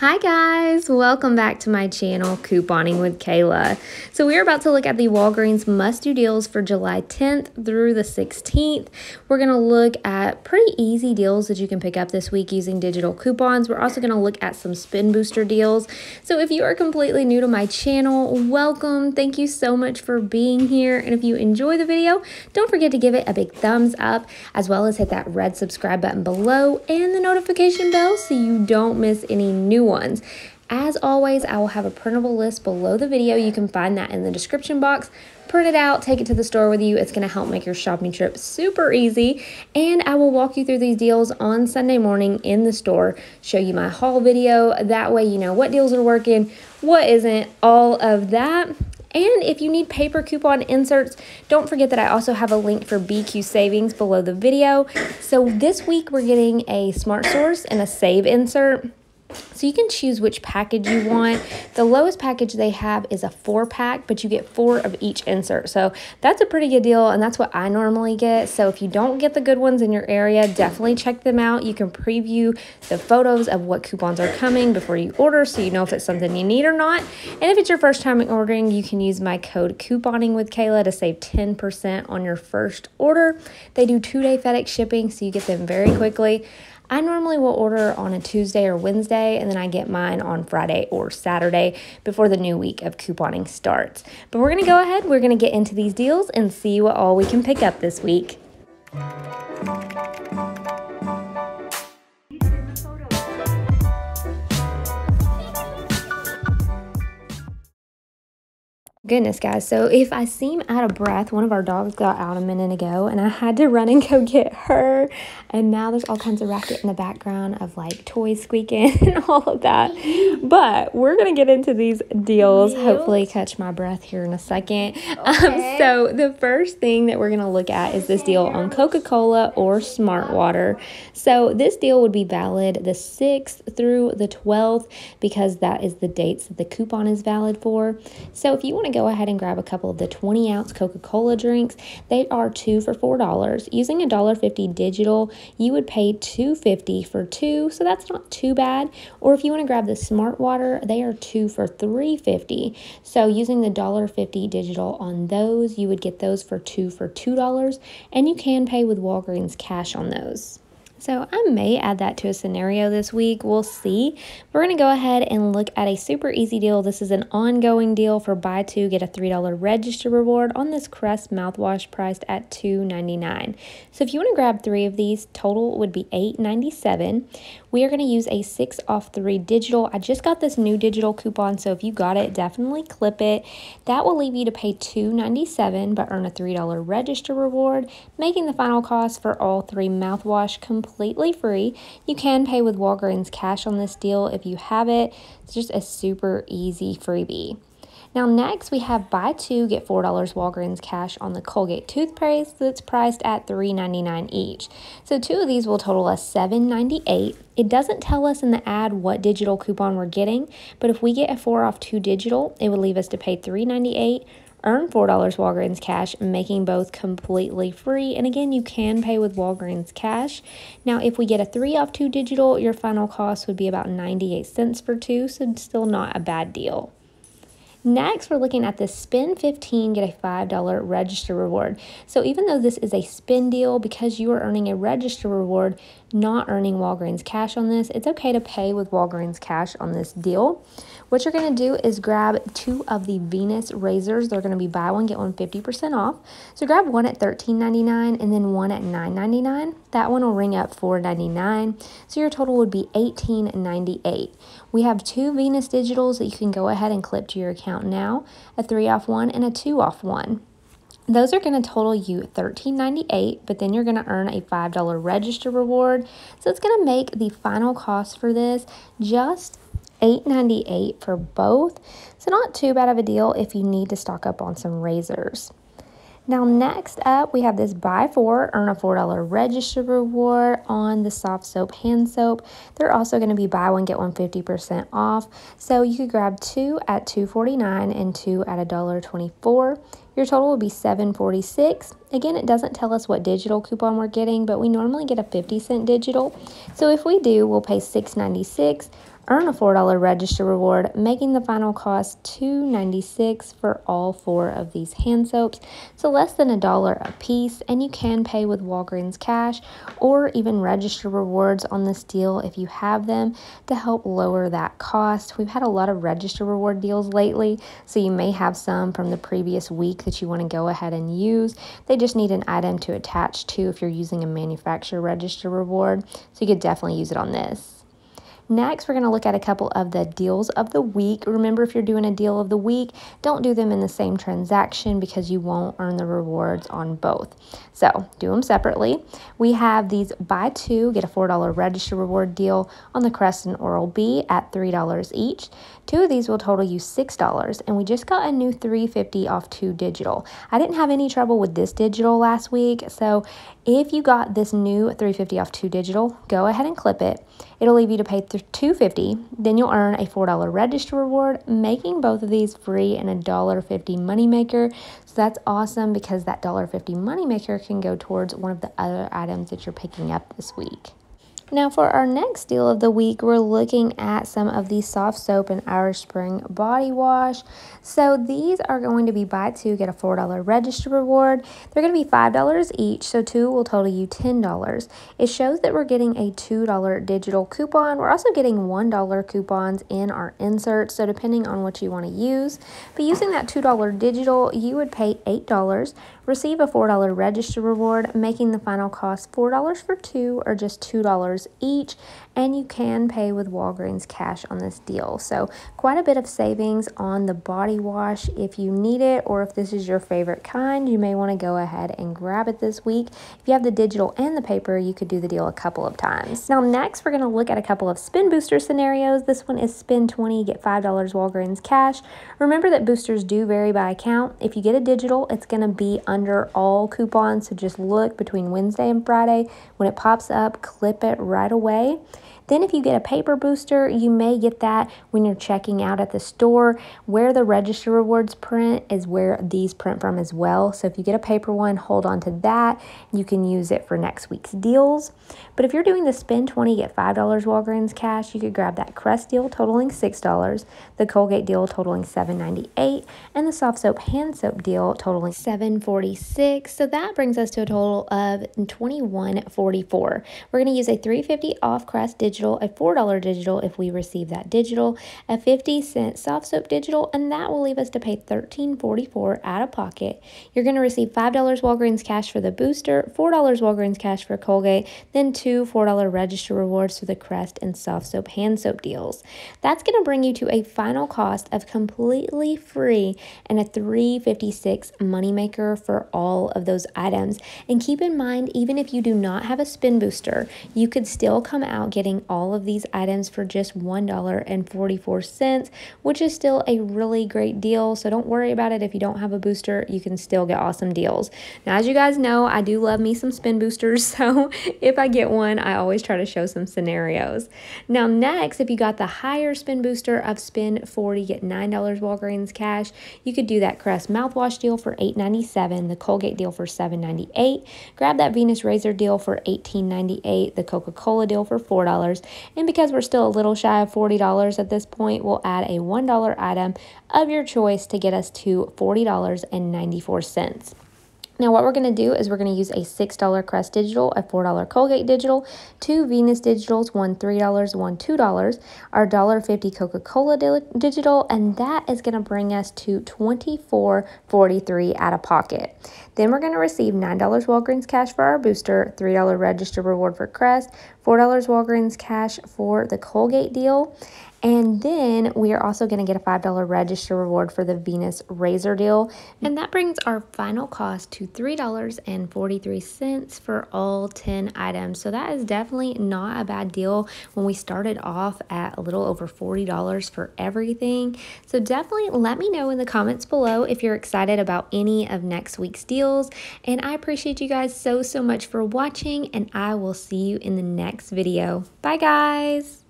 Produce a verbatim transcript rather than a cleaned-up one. Hi guys, welcome back to my channel, Couponing with Kayla. So we're about to look at the Walgreens must-do deals for July tenth through the sixteenth. We're gonna look at pretty easy deals that you can pick up this week using digital coupons. We're also gonna look at some spin booster deals. So if you are completely new to my channel, welcome. Thank you so much for being here. And if you enjoy the video, don't forget to give it a big thumbs up, as well as hit that red subscribe button below and the notification bell so you don't miss any new ones. As always, I will have a printable list below the video. You can find that in the description box. Print it out, take it to the store with you. It's going to help make your shopping trip super easy. And I will walk you through these deals on Sunday morning in the store, show you my haul video. That way you know what deals are working, what isn't, all of that. And if you need paper coupon inserts, don't forget that I also have a link for B Q savings below the video. So this week we're getting a smart source and a save insert. So you can choose which package you want. The lowest package they have is a four pack, but you get four of each insert. So that's a pretty good deal, and that's what I normally get. So if you don't get the good ones in your area, definitely check them out. You can preview the photos of what coupons are coming before you order, so you know if it's something you need or not. And if it's your first time ordering, you can use my code Couponing with Kayla to save ten percent on your first order. They do two-day FedEx shipping, so you get them very quickly. I normally will order on a Tuesday or Wednesday, and then I get mine on Friday or Saturday before the new week of couponing starts. But we're going to go ahead, we're going to get into these deals and see what all we can pick up this week. Goodness, guys. So if I seem out of breath, one of our dogs got out a minute ago and I had to run and go get her. And now there's all kinds of racket in the background of like toys squeaking and all of that. But we're going to get into these deals. Deal. Hopefully catch my breath here in a second. Okay. Um, so the first thing that we're going to look at is this deal on Coca-Cola or smart water. So this deal would be valid the sixth through the twelfth because that is the dates that the coupon is valid for. So if you want to go go ahead and grab a couple of the twenty ounce Coca-Cola drinks. They are two for four dollars. Using a dollar fifty digital, you would pay two fifty for two, so that's not too bad. Or if you want to grab the smart water, they are two for three fifty. So using the a dollar fifty digital on those, you would get those for two for two dollars, and you can pay with Walgreens cash on those. So I may add that to a scenario this week. We'll see. We're going to go ahead and look at a super easy deal. This is an ongoing deal for buy two, get a three dollar register reward on this Crest mouthwash priced at two ninety-nine. So if you want to grab three of these, total would be eight ninety-seven. We are going to use a six off three digital. I just got this new digital coupon, so if you got it, definitely clip it. That will leave you to pay two ninety-seven but earn a three dollar register reward, making the final cost for all three mouthwash complete. completely free. You can pay with Walgreens cash on this deal if you have it. It's just a super easy freebie. Now next we have buy two, get four dollars Walgreens cash on the Colgate toothpaste that's priced at three ninety-nine each. So two of these will total us seven ninety-eight. It doesn't tell us in the ad what digital coupon we're getting, but if we get a four off two digital, it would leave us to pay three ninety-eight. Earn four dollars Walgreens cash, making both completely free. And again, you can pay with Walgreens cash. Now, if we get a three off two digital, your final cost would be about ninety-eight cents for two, so still not a bad deal. Next, we're looking at the spend fifteen, get a five dollar register reward. So even though this is a spend deal, because you are earning a register reward, not earning Walgreens cash on this, it's okay to pay with Walgreens cash on this deal. What you're going to do is grab two of the Venus razors. They're going to be buy one, get one fifty percent off. So grab one at thirteen ninety-nine and then one at nine ninety-nine. That one will ring up four ninety-nine. So your total would be eighteen ninety-eight. We have two Venus digitals that you can go ahead and clip to your account now, a three off one and a two off one. Those are going to total you thirteen ninety-eight, but then you're going to earn a five dollar register reward. So it's going to make the final cost for this just eight ninety-eight for both. So not too bad of a deal if you need to stock up on some razors. Now next up, we have this buy four, earn a four dollar register reward on the soft soap hand soap. They're also going to be buy one, get one fifty percent off. So you could grab two at two forty-nine and two at a dollar twenty-four. Your total would be seven forty-six. Again, it doesn't tell us what digital coupon we're getting, but we normally get a fifty cent digital. So if we do, we'll pay six ninety-six. earn a four dollar register reward, making the final cost two ninety-six for all four of these hand soaps, so less than a dollar a piece, and you can pay with Walgreens cash or even register rewards on this deal if you have them to help lower that cost. We've had a lot of register reward deals lately, so you may have some from the previous week that you want to go ahead and use. They just need an item to attach to if you're using a manufacturer register reward, so you could definitely use it on this. Next, we're going to look at a couple of the deals of the week. Remember, if you're doing a deal of the week, don't do them in the same transaction because you won't earn the rewards on both. So do them separately. We have these buy two, get a four dollar register reward deal on the Crest and Oral-B at three dollars each. Two of these will total you six dollars, and we just got a new three fifty off two digital. I didn't have any trouble with this digital last week, so if you got this new three fifty off two digital, go ahead and clip it. It'll leave you to pay two fifty, then you'll earn a four dollar register reward, making both of these free and a one dollar fifty moneymaker. So that's awesome because that one dollar fifty moneymaker can go towards one of the other items that you're picking up this week. Now for our next deal of the week, we're looking at some of the soft soap and Irish Spring body wash. So these are going to be buy two, get a four dollar register reward. They're going to be five dollars each, so two will total you ten dollars. It shows that we're getting a two dollar digital coupon. We're also getting one dollar coupons in our inserts, so depending on what you want to use. But using that two dollar digital, you would pay eight dollars, receive a four dollar register reward, making the final cost four dollars for two or just two dollars each, and you can pay with Walgreens cash on this deal. So quite a bit of savings on the body wash if you need it, or if this is your favorite kind, you may want to go ahead and grab it this week. If you have the digital and the paper, you could do the deal a couple of times. Now next, we're going to look at a couple of spin booster scenarios. This one is spin twenty, get five dollars Walgreens cash. Remember that boosters do vary by account. If you get a digital, it's going to be under all coupons, so just look between Wednesday and Friday. When it pops up, clip it right away. Then if you get a paper booster, you may get that when you're checking out at the store. Where the register rewards print is where these print from as well. So if you get a paper one, hold on to that. You can use it for next week's deals. But if you're doing the spend twenty, get five dollars Walgreens cash, you could grab that Crest deal totaling six dollars, the Colgate deal totaling seven ninety-eight, and the soft soap hand soap deal totaling seven forty-six. So that brings us to a total of twenty-one forty-four. We're going to use a three fifty off Crest digital, a four dollar digital if we receive that digital, a fifty cent soft soap digital, and that will leave us to pay thirteen forty-four out of pocket. You're going to receive five dollars Walgreens cash for the booster, four dollars Walgreens cash for Colgate, then two four dollar register rewards for the Crest and soft soap hand soap deals. That's going to bring you to a final cost of completely free and a three fifty-six moneymaker for all of those items. And keep in mind, even if you do not have a spin booster, you could still come out getting all of these items for just one dollar and forty-four cents, which is still a really great deal. So don't worry about it. If you don't have a booster, you can still get awesome deals. Now, as you guys know, I do love me some spin boosters. So if I get one, I always try to show some scenarios. Now, next, if you got the higher spin booster of spin forty, get nine dollars Walgreens cash, you could do that Crest mouthwash deal for eight ninety-seven, the Colgate deal for seven ninety-eight, grab that Venus razor deal for eighteen ninety-eight, the Coca-Cola deal for four dollars. And because we're still a little shy of forty dollars at this point, we'll add a one dollar item of your choice to get us to forty dollars and ninety-four cents. Now what we're going to do is we're going to use a six dollar Crest digital, a four dollar Colgate digital, two Venus digitals, one three dollars, one two dollars, our one dollar fifty Coca-Cola digital, and that is going to bring us to twenty-four forty-three out of pocket. Then we're going to receive nine dollars Walgreens cash for our booster, three dollar register reward for Crest, four dollars Walgreens cash for the Colgate deal, and then we are also going to get a five dollar register reward for the Venus razor deal. And that brings our final cost to three dollars and forty-three cents for all ten items. So that is definitely not a bad deal when we started off at a little over forty dollars for everything. So definitely let me know in the comments below if you're excited about any of next week's deals. And I appreciate you guys so, so much for watching, and I will see you in the next video. Bye, guys.